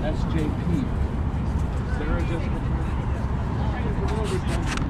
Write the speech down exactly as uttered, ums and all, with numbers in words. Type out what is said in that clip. That's J P. Sarah just returned.